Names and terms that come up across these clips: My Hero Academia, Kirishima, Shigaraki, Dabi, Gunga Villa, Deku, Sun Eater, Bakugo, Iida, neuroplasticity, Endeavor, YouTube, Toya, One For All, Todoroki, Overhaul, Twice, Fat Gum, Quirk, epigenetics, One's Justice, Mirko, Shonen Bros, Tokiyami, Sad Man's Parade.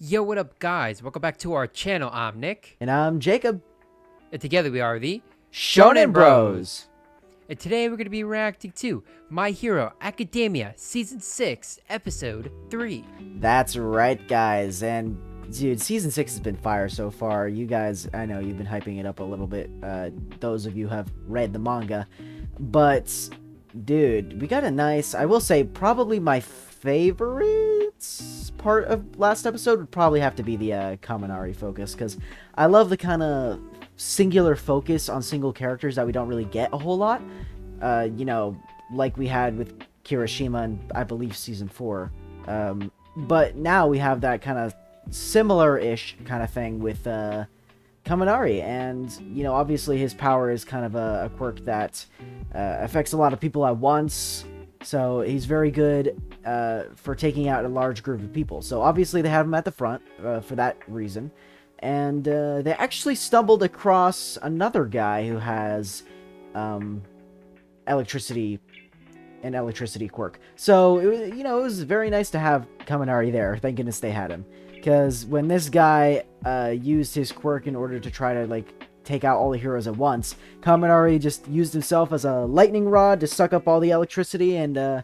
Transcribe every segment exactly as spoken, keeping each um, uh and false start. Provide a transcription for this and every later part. Yo, what up guys? Welcome back to our channel. I'm Nick. And I'm Jacob. And together we are the Shonen Bros. And today we're going to be reacting to My Hero Academia Season six, Episode three. That's right guys. And dude, Season six has been fire so far. You guys, I know you've been hyping it up a little bit. Uh, those of you who have read the manga. But dude, we got a nice, I will say probably my favorite part of last episode would probably have to be the uh, Kaminari focus, because I love the kind of singular focus on single characters that we don't really get a whole lot, uh, you know, like we had with Kirishima in, I believe, Season four, um, but now we have that kind of similar-ish kind of thing with uh, Kaminari, and, you know, obviously his power is kind of a, a quirk that uh, affects a lot of people at once. So he's very good uh, for taking out a large group of people. So obviously they have him at the front uh, for that reason. And uh, they actually stumbled across another guy who has um, electricity, an electricity quirk. So, it was, you know, it was very nice to have Kaminari there. Thank goodness they had him. Because when this guy uh, used his quirk in order to try to, like, take out all the heroes at once, Kaminari just used himself as a lightning rod to suck up all the electricity, and uh,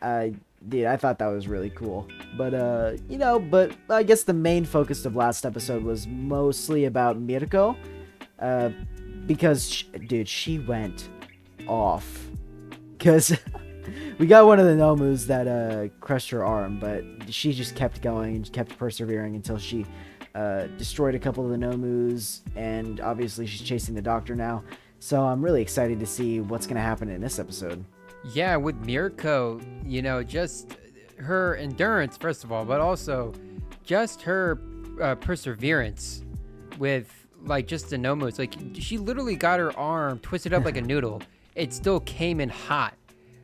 I, dude, I thought that was really cool. But, uh, you know, but I guess the main focus of last episode was mostly about Mirko, uh, because, she, dude, she went off, because we got one of the Nomus that uh, crushed her arm, but she just kept going and kept persevering until she Uh, destroyed a couple of the Nomus, and obviously she's chasing the doctor now. So I'm really excited to see what's going to happen in this episode. Yeah, with Mirko, you know, just her endurance, first of all, but also just her uh, perseverance with, like, just the Nomus. Like, she literally got her arm twisted up like a noodle. It still came in hot.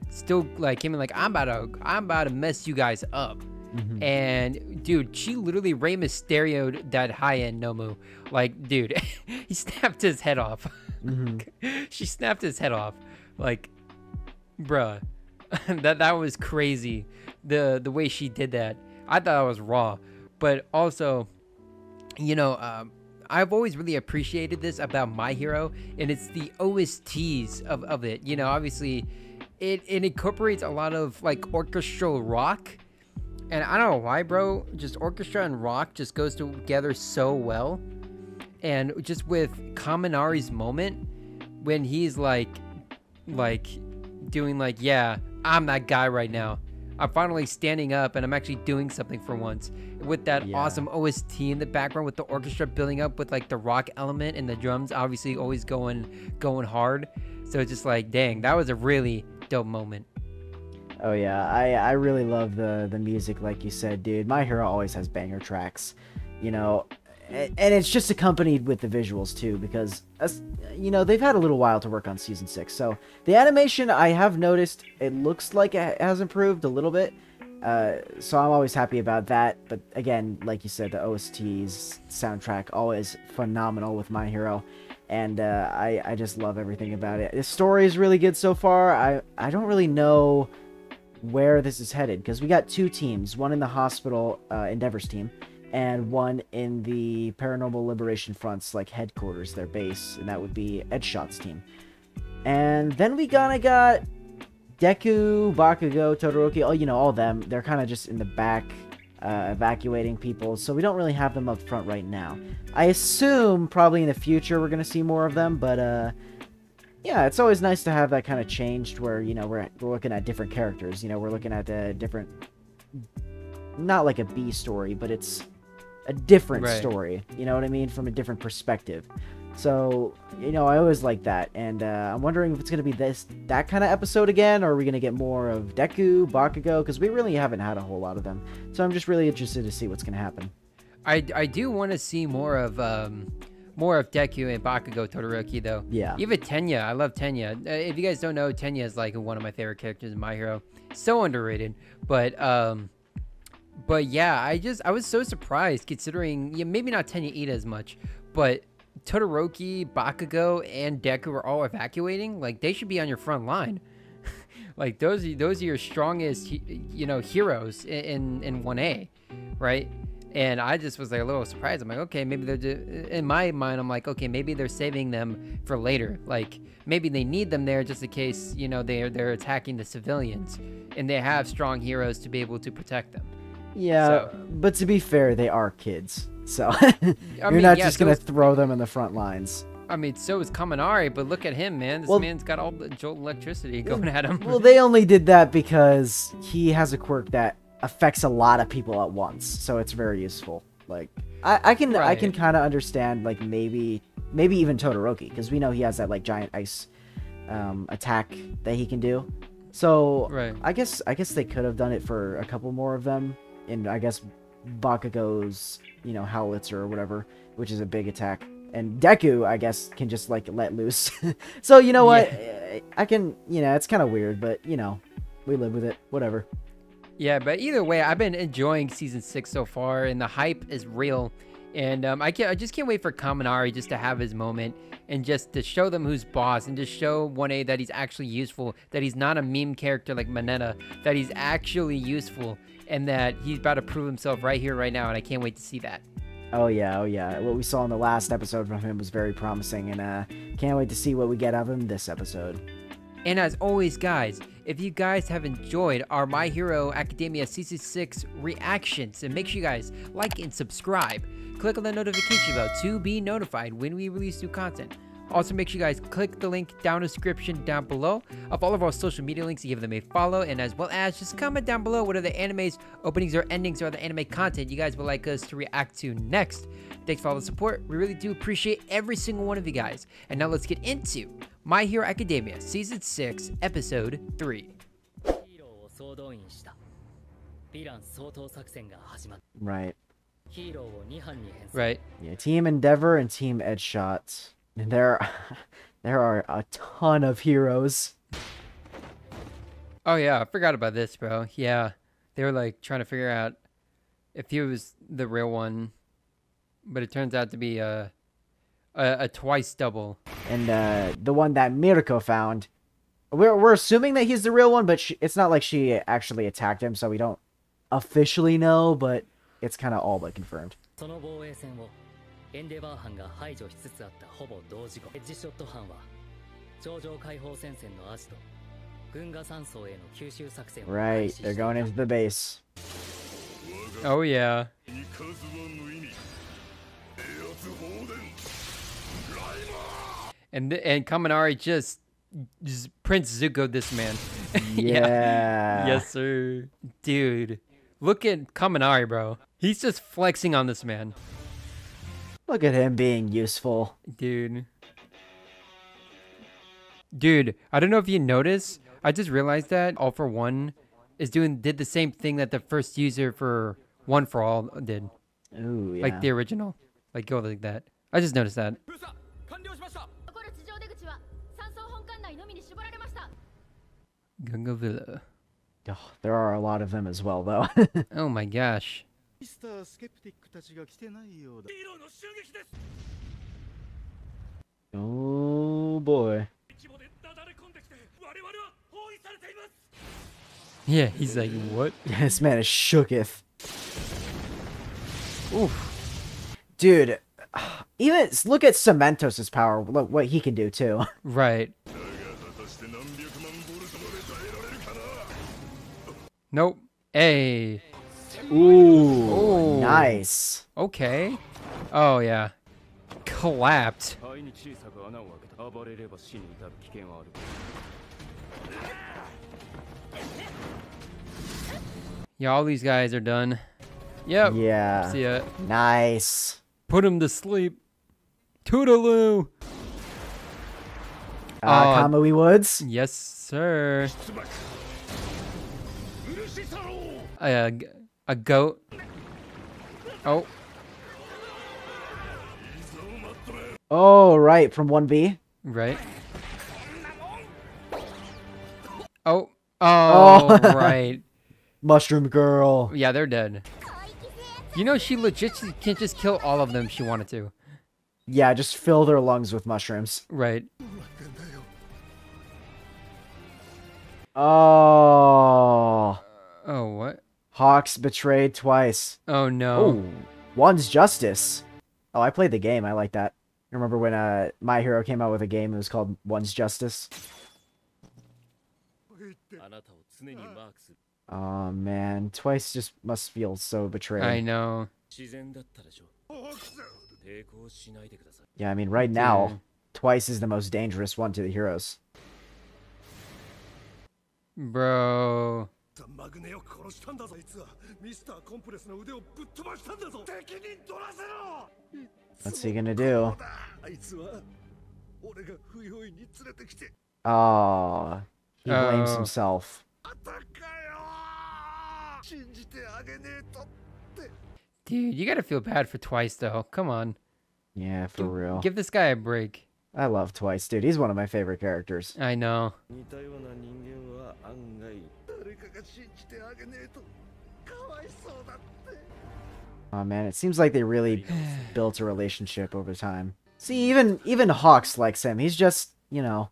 Still, like, came in like, I'm about to, I'm about to mess you guys up. Mm-hmm. And dude, she literally Rey Mysterio'd that high-end Nomu. Like, dude, he snapped his head off. Mm-hmm. She snapped his head off. Like, bruh, that that was crazy. The the way she did that, I thought it was raw. But also, you know, um, I've always really appreciated this about My Hero, and it's the O S Ts of of it. You know, obviously, it it incorporates a lot of like orchestral rock. And I don't know why, bro, just orchestra and rock just goes together so well. And just with Kaminari's moment when he's like, like doing like, yeah, I'm that guy right now. I'm finally standing up and I'm actually doing something for once. With that yeah. awesome O S T in the background with the orchestra building up with like the rock element and the drums obviously always going, going hard. So it's just like, dang, that was a really dope moment. Oh yeah, I, I really love the, the music, like you said, dude. My Hero always has banger tracks, you know, and, and it's just accompanied with the visuals too, because, as, you know, they've had a little while to work on Season six, so the animation, I have noticed, it looks like it has improved a little bit, uh, so I'm always happy about that, but again, like you said, the O S Ts, soundtrack, always phenomenal with My Hero. And uh, I, I just love everything about it. The story is really good so far. I, I don't really know where this is headed, because we got two teams, one in the hospital, uh, Endeavor's team, and one in the Paranormal Liberation Front's like headquarters, their base, and that would be Edshot's team. And then we kind of got Deku, Bakugo, Todoroki, all, you know, all them. They're kind of just in the back, uh, evacuating people, so we don't really have them up front right now. I assume probably in the future we're gonna see more of them, but uh yeah, it's always nice to have that kind of changed where, you know, we're, we're looking at different characters. You know, we're looking at a different, not like a B story, but it's a different right. story. You know what I mean? From a different perspective. So, you know, I always like that. And uh, I'm wondering if it's going to be this, that kind of episode again, or are we going to get more of Deku, Bakugo? Because we really haven't had a whole lot of them. So I'm just really interested to see what's going to happen. I, I do want to see more of... Um... more of Deku and Bakugo Todoroki, though. Yeah. Even Tenya. I love Tenya. Uh, if you guys don't know, Tenya is like one of my favorite characters in My Hero. So underrated. But, um, but yeah, I just, I was so surprised considering, yeah, maybe not Tenya Iida as much, but Todoroki, Bakugo, and Deku are all evacuating, like, they should be on your front line. Like, those are, those are your strongest, you know, heroes in, in one A, right? And I just was like a little surprised. I'm like, okay, maybe they're just, in my mind, I'm like, okay, maybe they're saving them for later. Like, maybe they need them there just in case, you know, they're, they're attacking the civilians, and they have strong heroes to be able to protect them. Yeah, so, but to be fair, they are kids. So you're I mean, not yeah, just so going to throw them in the front lines. I mean, so is Kaminari, but look at him, man. This well, man's got all the jolt electricity going at him. Well, they only did that because he has a quirk that affects a lot of people at once, so it's very useful. Like, I, I can right. I can kind of understand, like, maybe maybe even Todoroki, because we know he has that, like, giant ice um, attack that he can do. So right. I guess I guess they could have done it for a couple more of them, and I guess Bakugo's, you know, howitzer or whatever, which is a big attack. And Deku, I guess, can just, like, let loose. So, you know what? Yeah. I can, you know, it's kind of weird, but, you know, we live with it. Whatever. Yeah, but either way, I've been enjoying season six so far, and the hype is real. And um, I can't, I just can't wait for Kaminari just to have his moment and just to show them who's boss, and just show one A that he's actually useful, that he's not a meme character like Mineta, that he's actually useful, and that he's about to prove himself right here, right now, and I can't wait to see that. Oh yeah, oh yeah. What we saw in the last episode from him was very promising, and uh, can't wait to see what we get out of him this episode. And as always, guys, if you guys have enjoyed our My Hero Academia Season six reactions, then make sure you guys like and subscribe. Click on the notification bell to be notified when we release new content. Also, make sure you guys click the link down in the description down below of all of our social media links to give them a follow, and as well as just comment down below what other animes, openings, or endings, or other anime content you guys would like us to react to next. Thanks for all the support. We really do appreciate every single one of you guys. And now let's get into My Hero Academia Season six, Episode three. Right. Right. Yeah, Team Endeavor and Team Edshot. And there, there are a ton of heroes. Oh yeah, I forgot about this, bro. Yeah, they were like trying to figure out if he was the real one, but it turns out to be a a, a twice double. And uh, the one that Mirko found, we're we're assuming that he's the real one, but she, it's not like she actually attacked him, so we don't officially know, but it's kind of all but confirmed. Right, they're going into the base. Oh yeah. And and Kaminari just, just Prince Zuko this man. Yeah. Yeah. Yes sir. Dude, look at Kaminari, bro. He's just flexing on this man. Look at him being useful. Dude. Dude, I don't know if you noticed, I just realized that All For One is doing did the same thing that the first user for One For All did. Ooh, yeah. Like the original. Like go like that. I just noticed that. Gunga Villa. Oh, there are a lot of them as well though. Oh my gosh. Oh boy. Yeah, he's like, what? This man is shooketh. Oof. Dude, even look at Cementos' power. Look what he can do too. Right. Nope. Hey. Ooh, oh, nice. Okay. Oh, yeah. Collapsed. Yeah, all these guys are done. Yep. Yeah. See ya. Nice. Put him to sleep. Toodaloo. Uh, uh, Kamui Woods? Yes, sir. Uh... A goat. Oh. Oh, right. From one B. Right. Oh. Oh, oh. Right. Mushroom girl. Yeah, they're dead. You know, she legit she can't just kill all of them if she wanted to. Yeah, just fill their lungs with mushrooms. Right. Oh. Oh, what? Hawks betrayed twice. Oh, no. Ooh. One's Justice. Oh, I played the game. I like that. You remember when uh, My Hero came out with a game? It was called One's Justice. Oh, man. Twice just must feel so betrayed. I know. Yeah, I mean, right now, yeah. Twice is the most dangerous one to the heroes. Bro. What's he gonna do? Oh, he oh. blames himself. Dude, you gotta feel bad for Twice, though. Come on. Yeah, for give, real. Give this guy a break. I love Twice, dude. He's one of my favorite characters. I know. Oh, man, it seems like they really built a relationship over time. See, even even Hawks likes him. He's just, you know...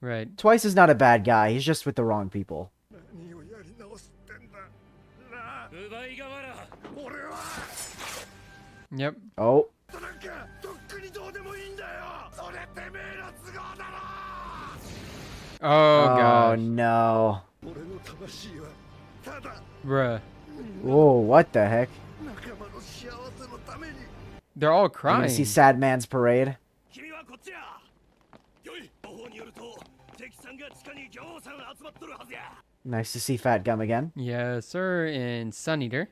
Right. Twice is not a bad guy. He's just with the wrong people. Yep. Oh. Oh, God. Oh, no. Bruh. Whoa, what the heck? They're all crying. You see Sad Man's Parade? Nice to see Fat Gum again. Yes, sir, and Sun Eater.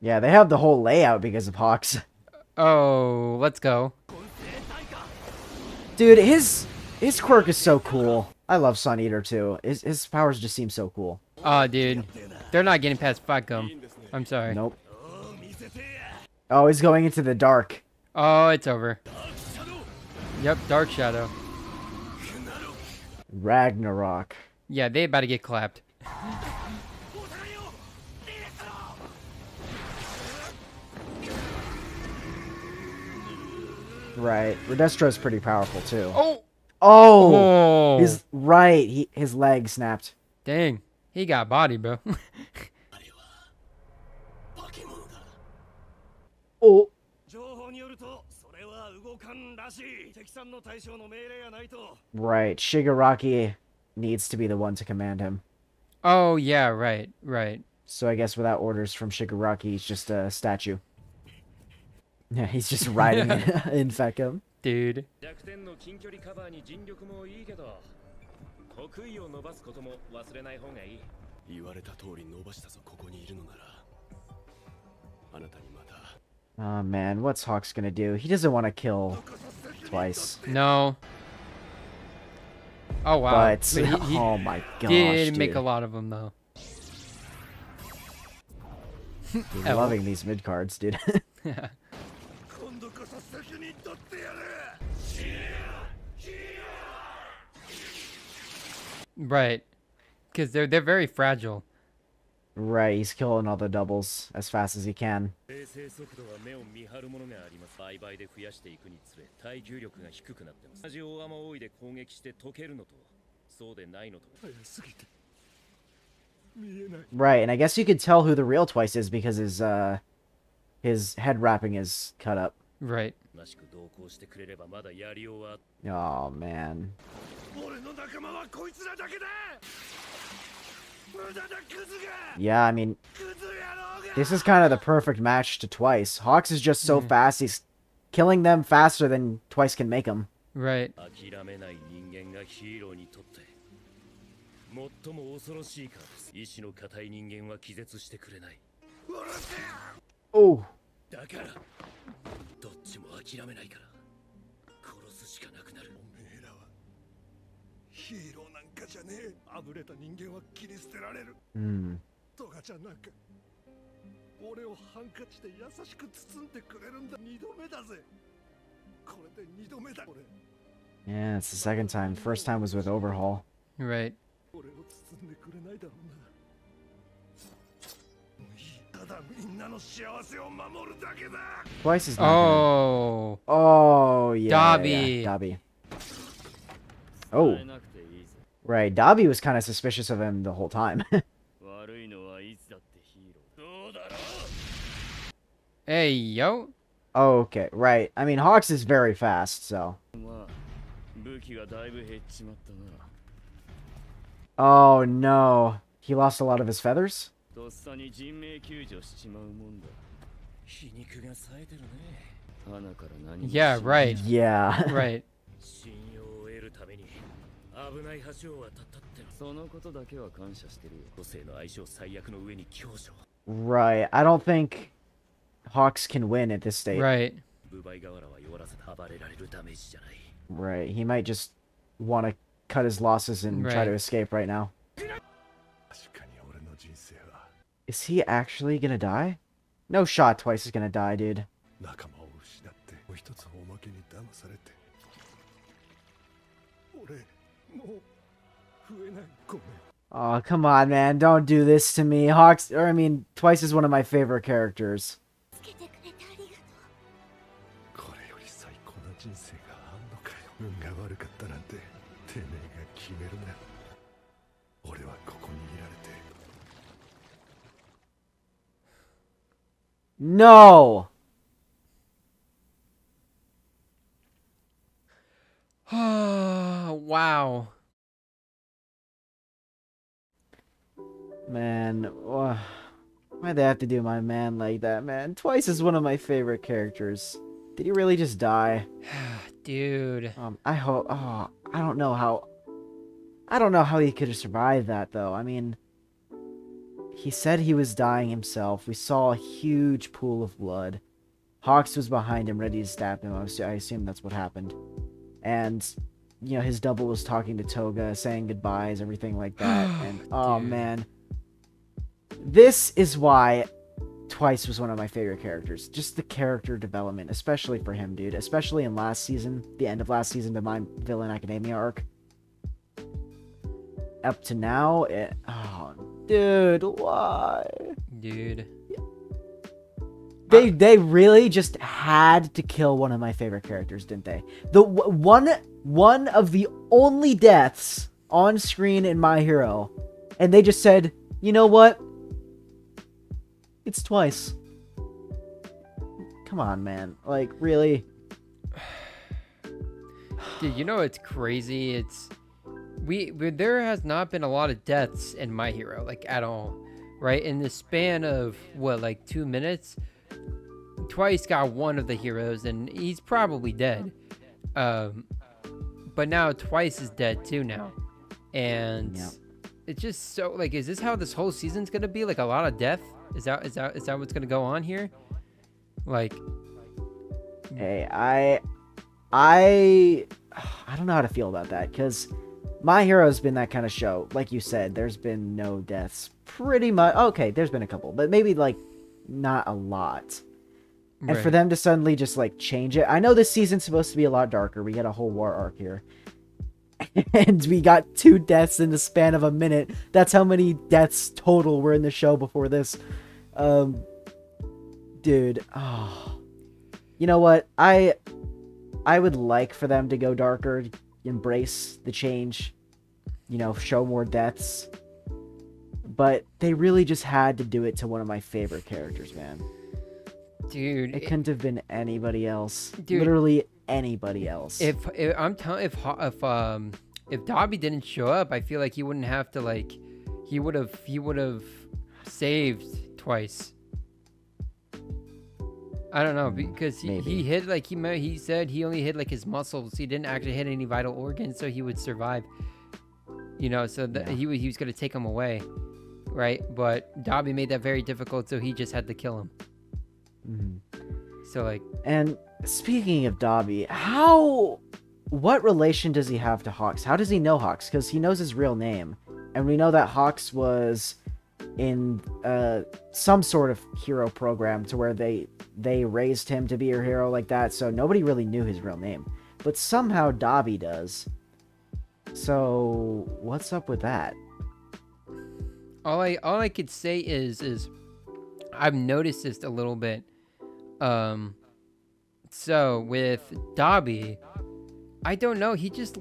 Yeah, they have the whole layout because of Hawks. Oh, let's go. Dude, his his quirk is so cool. I love Sun Eater too. His his powers just seem so cool. Oh, dude, they're not getting past Fat Gum. I'm sorry. Nope. Oh, he's going into the dark. Oh, it's over. Yep, Dark Shadow. Ragnarok. Yeah, they about to get clapped. Right. Redestro's pretty powerful, too. Oh! Oh! Whoa. His, right. He, his leg snapped. Dang. He got body, bro. Oh. Right. Shigaraki needs to be the one to command him. Oh, yeah. Right. Right. So I guess without orders from Shigaraki, he's just a statue. Yeah, he's just riding in Fekum. Dude. Oh man, what's Hawks gonna do? He doesn't want to kill Twice. No. Oh wow. But, but he, he, oh my gosh, did dude. Make a lot of them though. Dude, I'm loving these mid cards, dude. Right, because they're they're very fragile. Right, he's killing all the doubles as fast as he can. Right, and I guess you could tell who the real Twice is because his uh his head wrapping is cut up. Right. Oh man. Yeah, I mean, this is kind of the perfect match to Twice. Hawks is just so mm. fast; he's killing them faster than Twice can make them. Right. Oh. Mm. Yeah, it's the second time. First time was with Overhaul. Right. Twice is not oh. Good. Oh, yeah. Dabi. Yeah, Dabi. Oh. Right, Dabi was kind of suspicious of him the whole time. Hey, yo. Oh, okay, right. I mean, Hawks is very fast, so. Oh, no. He lost a lot of his feathers? Yeah, right. Yeah. Right. Right. I don't think Hawks can win at this stage. Right. Right. He might just want to cut his losses and right. try to escape right now. Is he actually gonna die? No shot Twice is gonna die, dude. Oh, come on, man. Don't do this to me. Hawks, or I mean, Twice is one of my favorite characters. No. Wow. Man, why did they have to do my man like that, man? Twice is one of my favorite characters. Did he really just die? Dude. Um, I hope. Oh, I don't know how. I don't know how he could have survived that, though. I mean, he said he was dying himself. We saw a huge pool of blood. Hawks was behind him, ready to stab him. I assume that's what happened. And, you know, his double was talking to Toga, saying goodbyes, everything like that. And, oh, dude. Man. This is why Twice was one of my favorite characters. Just the character development, especially for him, dude. Especially in last season, the end of last season, the My Hero Academia arc. Up to now, it... Oh, dude, why? Dude. They, they really just had to kill one of my favorite characters, didn't they? The one, one of the only deaths on screen in My Hero. And they just said, you know what? It's Twice. Come on, man. Like, really? Dude, you know it's crazy? It's... We, we there has not been a lot of deaths in My Hero, like, at all, right? In the span of what, like two minutes, Twice got one of the heroes, and he's probably dead. Um, but now Twice is dead too now, and yeah. It's just so like, is this how this whole season's gonna be? Like a lot of death? Is that is that is that what's gonna go on here? Like, hey, I, I, I don't know how to feel about that because. My Hero's been that kind of show. Like you said, there's been no deaths. Pretty much. Okay, there's been a couple, but maybe, like, not a lot. Right. And for them to suddenly just, like, change it. I know this season's supposed to be a lot darker. We got a whole war arc here. And we got two deaths in the span of a minute. That's how many deaths total were in the show before this. Um, dude. Oh. You know what? I, I would like for them to go darker. Embrace the change. You know, show more deaths. But they really just had to do it to one of my favorite characters, man. Dude. It, it couldn't have been anybody else. Dude, literally anybody else. If, if I'm telling if if um if Dabi didn't show up, I feel like he wouldn't have to like he would have he would have saved Twice. I don't know because he, he hit like he he said he only hit like his muscles. He didn't actually hit any vital organs, so he would survive. You know, so that yeah. he he was gonna take him away, right? But Dabi made that very difficult, so he just had to kill him. Mm-hmm. So like, and speaking of Dabi, how what relation does he have to Hawks? How does he know Hawks? Because he knows his real name, and we know that Hawks was in uh some sort of hero program to where they they raised him to be a hero like that, so nobody really knew his real name, but somehow Dabi does. So what's up with that? all I all I could say is is I've noticed this a little bit. Um, so with Dabi, I don't know. He just,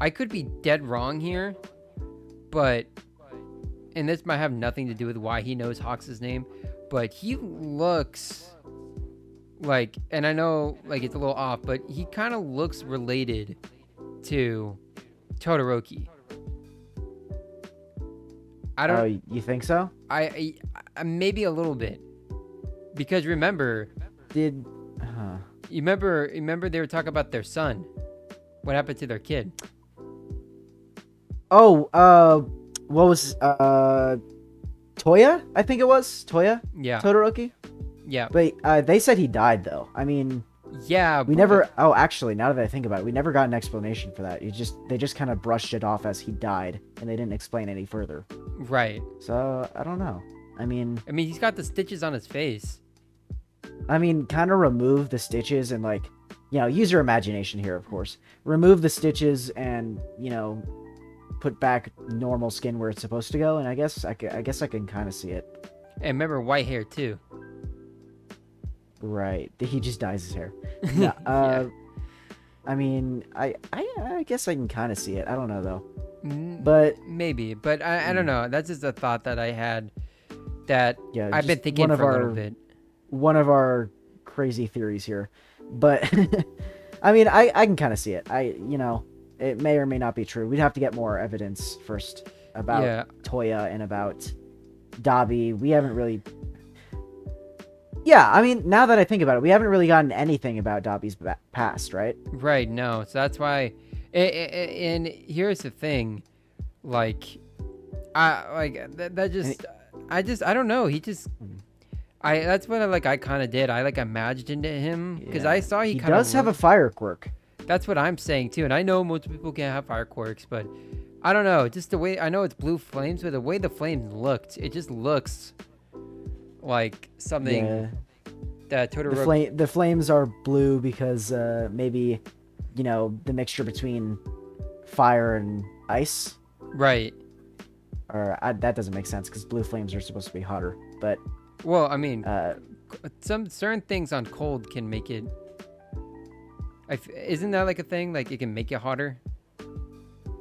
I could be dead wrong here, but, and this might have nothing to do with why he knows Hawks' name, but he looks like, and I know like it's a little off, but he kind of looks related to Todoroki. I don't. Oh, you think so? I, I maybe a little bit, because remember, did huh. you remember? Remember they were talking about their son. What happened to their kid? Oh, uh, what was uh, Toya? I think it was Toya. Yeah. Todoroki. Yeah. But uh, they said he died though. I mean. Yeah. We but... never. Oh, actually, now that I think about it, we never got an explanation for that. You just they just kind of brushed it off as he died, and they didn't explain any further. Right. So I don't know. I mean. I mean, he's got the stitches on his face. I mean, kind of remove the stitches and like, you know, use your imagination here, of course. Remove the stitches and you know, put back normal skin where it's supposed to go, and I guess I, I guess I can kind of see it. And remember, white hair too. Right, he just dyes his hair. No, uh, yeah. I mean, I, I, I guess I can kind of see it. I don't know though, but maybe. But I, I don't know. That's just a thought that I had. That yeah, I've been thinking for a little bit. One of our crazy theories here, but I mean, I, I can kind of see it. I, you know, it may or may not be true. We'd have to get more evidence first about yeah. Toya and about Dabi. We haven't really. Yeah, I mean, now that I think about it, we haven't really gotten anything about Dabi's past, right? Right, no. So that's why... And here's the thing. Like, I like that, that just... I just... I don't know. He just... I That's what I, like, I kind of did. I, like, imagined him. Because yeah. I saw he kind of... He does have a fire quirk. That's what I'm saying, too. And I know most people can't have fire quirks, but... I don't know. Just the way... I know it's blue flames, but the way the flames looked, it just looks... like something yeah. that Todoroki... The, fl the flames are blue because uh, maybe, you know, the mixture between fire and ice. Right. Or I, that doesn't make sense because blue flames are supposed to be hotter. But well, I mean, uh, some certain things on cold can make it... I f isn't that like a thing? Like it can make it hotter?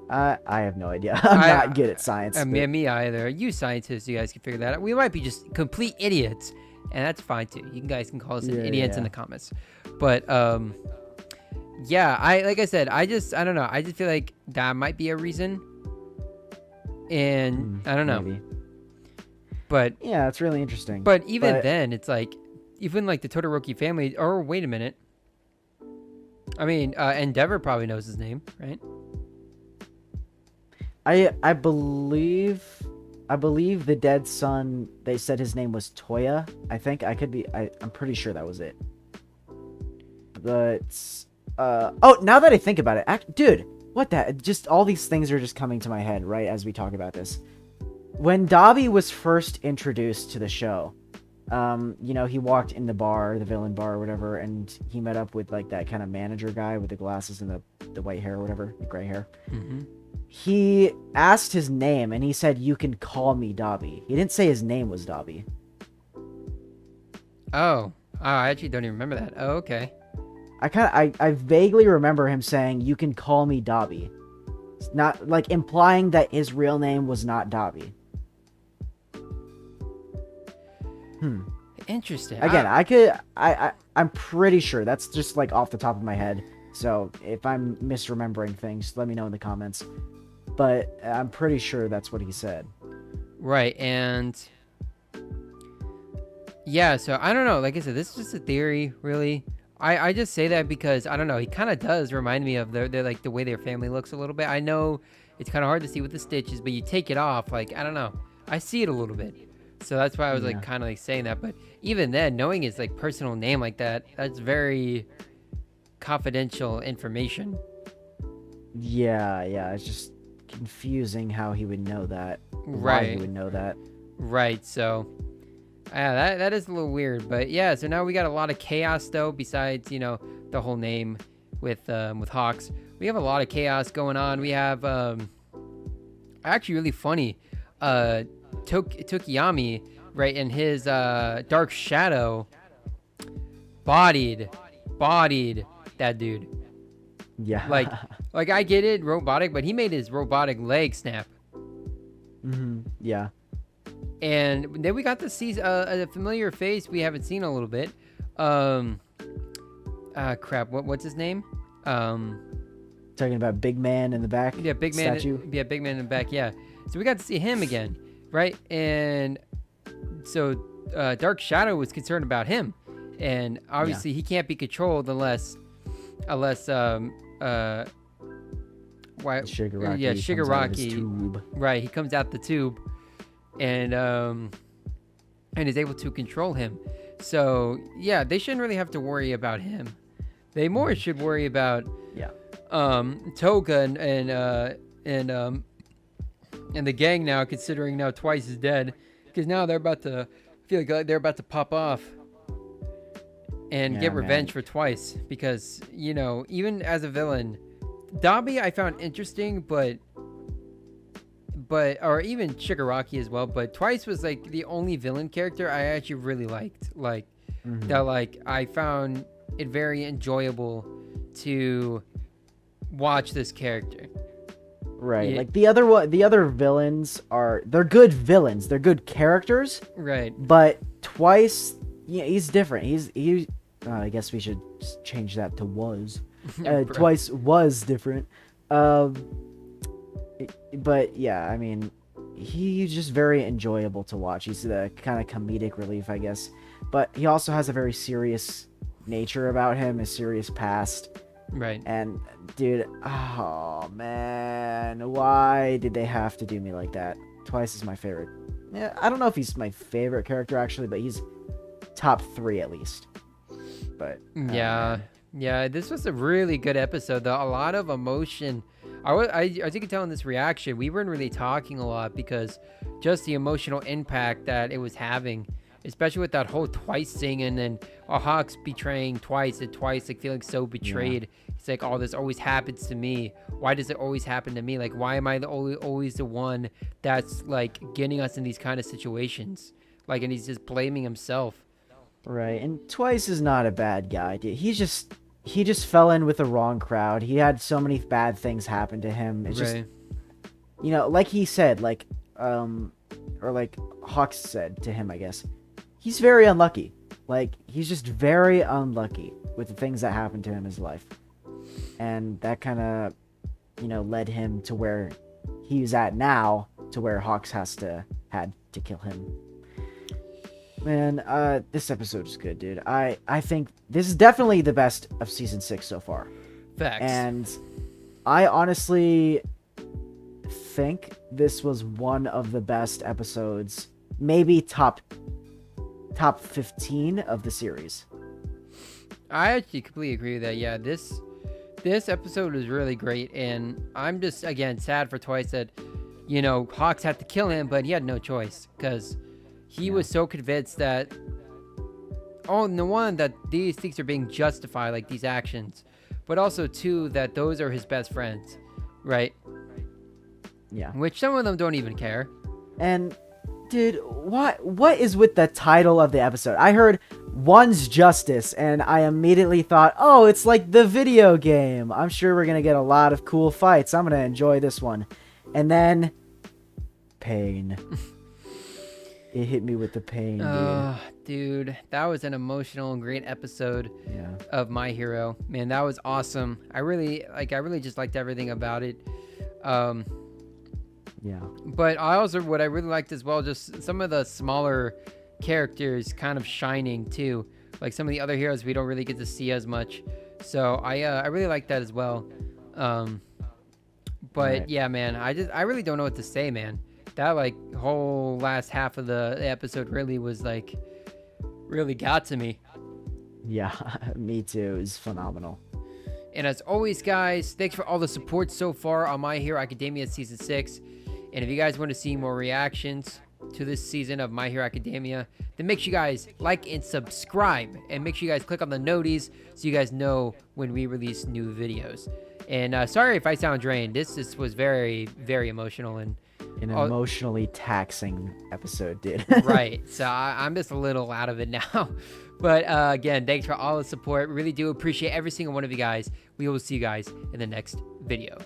I, I have no idea. I'm I, not good at science. I mean, me either. You scientists, you guys can figure that out. We might be just complete idiots, and that's fine too. You guys can call us yeah, idiots yeah. in the comments. But um, yeah, I like I said, I just I don't know. I just feel like that might be a reason, and mm, I don't know. Maybe. But yeah, it's really interesting. But even but... then, it's like even like the Todoroki family. Or wait a minute. I mean, uh, Endeavor probably knows his name, right? I I believe I believe the dead son, they said his name was Toya. I think I could be I, I'm pretty sure that was it. But uh oh, now that I think about it, act, dude, what that just all these things are just coming to my head right as we talk about this. When Dabi was first introduced to the show, um, you know, he walked in the bar, the villain bar or whatever, and he met up with like that kind of manager guy with the glasses and the, the white hair or whatever, the gray hair. Mm-hmm. He asked his name and he said, "You can call me Dabi." He didn't say his name was Dabi. Oh, oh I actually don't even remember that. Oh, okay. I kind of, I, I vaguely remember him saying, "You can call me Dabi," it's not like implying that his real name was not Dabi. Hmm. Interesting. Again, I, I could, I, I, I'm pretty sure that's just like off the top of my head. So if I'm misremembering things, let me know in the comments. But I'm pretty sure that's what he said. Right, and... yeah, so I don't know. Like I said, this is just a theory, really. I, I just say that because, I don't know, he kind of does remind me of their, their, like, the way their family looks a little bit. I know it's kind of hard to see with the stitches, but you take it off. Like, I don't know. I see it a little bit. So that's why I was, yeah. like, kind of, like, saying that. But even then, knowing his, like, personal name like that, that's very... confidential information. Yeah, yeah, it's just confusing how he would know that. Right. Why he would know that. Right, so yeah, that, that is a little weird, but yeah, so now we got a lot of chaos though, besides, you know, the whole name with um with Hawks. We have a lot of chaos going on. We have um actually really funny. uh, Tok- Tokiyami, right, and his uh, Dark Shadow bodied, bodied that dude. Yeah. Like, like I get it, robotic, but he made his robotic leg snap. Mm-hmm. Yeah. And then we got to see uh, a familiar face we haven't seen a little bit. Um, uh, crap. What what's his name? Um, talking about Big Man in the back. Yeah, Big Man. Statue. Yeah, Big Man in the back. Yeah. So we got to see him again, right? And so uh, Dark Shadow was concerned about him, and obviously yeah. he can't be controlled unless, unless um uh, why? Shigaraki. Yeah, Shigaraki. Tube. Right. He comes out the tube. And um, and is able to control him. So yeah, they shouldn't really have to worry about him. They more should worry about yeah, um, Toga and and uh, and um, and the gang now. Considering now Twice is dead, because now they're about to feel like they're about to pop off and yeah, get revenge man. for Twice. Because you know, even as a villain, Dabi I found interesting, but. But, or even Shigaraki as well, but Twice was like the only villain character I actually really liked. Like, mm-hmm. that, like, I found it very enjoyable to watch this character. Right. Yeah. Like, the other one, the other villains are, they're good villains. They're good characters. Right. But Twice, yeah, he's different. He's, he, uh, I guess we should change that to was. Uh, Twice was different. Um, But yeah, I mean, he's just very enjoyable to watch. He's the kind of comedic relief, I guess. But he also has a very serious nature about him, a serious past. Right. And dude, oh man, why did they have to do me like that? Twice is my favorite. Yeah, I don't know if he's my favorite character actually, but he's top three at least. But yeah, um, yeah, this was a really good episode, though. A lot of emotion. I, I, as you can tell in this reaction, we weren't really talking a lot because just the emotional impact that it was having, especially with that whole Twice thing and then uh, Hawks betraying Twice and Twice like feeling so betrayed. Yeah. It's like, oh, this always happens to me. Why does it always happen to me? Like, why am I the only, always the one that's like getting us in these kind of situations? Like, and he's just blaming himself. Right. And Twice is not a bad guy, dude. He's just... He just fell in with the wrong crowd. He had so many bad things happen to him. It's right. just, you know, like he said, like, um, or like Hawks said to him, I guess, he's very unlucky. Like, he's just very unlucky with the things that happened to him in his life. And that kind of, you know, led him to where he's at now, to where Hawks has to, had to kill him. Man, uh, this episode is good, dude. I, I think this is definitely the best of season six so far. Facts. And I honestly think this was one of the best episodes, maybe top top fifteen of the series. I actually completely agree with that. Yeah, this this episode was really great, and I'm just again sad for Twice that, you know, Hawks had to kill him, but he had no choice because. He yeah. was so convinced that, oh, no one, that these things are being justified, like these actions, but also, too, that those are his best friends, right? Yeah. Which some of them don't even care. And, dude, what what is with the title of the episode? I heard One's Justice, and I immediately thought, oh, it's like the video game. I'm sure we're going to get a lot of cool fights. I'm going to enjoy this one. And then, pain. It hit me with the pain, dude. Uh, dude, that was an emotional and great episode yeah. of My Hero. Man, that was awesome. I really, like, I really just liked everything about it. Um, yeah. But I also, what I really liked as well, just some of the smaller characters kind of shining, too. Like, some of the other heroes we don't really get to see as much. So, I uh, I really liked that as well. Um, but, right. yeah, man, I just, I really don't know what to say, man. That like whole last half of the episode really was like really got to me. Yeah, me too. It was phenomenal. And as always, guys, thanks for all the support so far on My Hero Academia season six. And if you guys want to see more reactions to this season of My Hero Academia, then make sure you guys like and subscribe, and make sure you guys click on the noties so you guys know when we release new videos. And uh, sorry if I sound drained. This this was very very emotional and. an emotionally taxing episode did. Right. So I, I'm just a little out of it now. But uh, again, thanks for all the support. Really do appreciate every single one of you guys. We will see you guys in the next video.